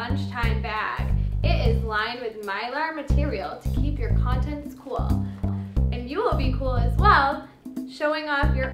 lunchtime bag. It is lined with mylar material to keep your contents cool. And you will be cool as well, showing off your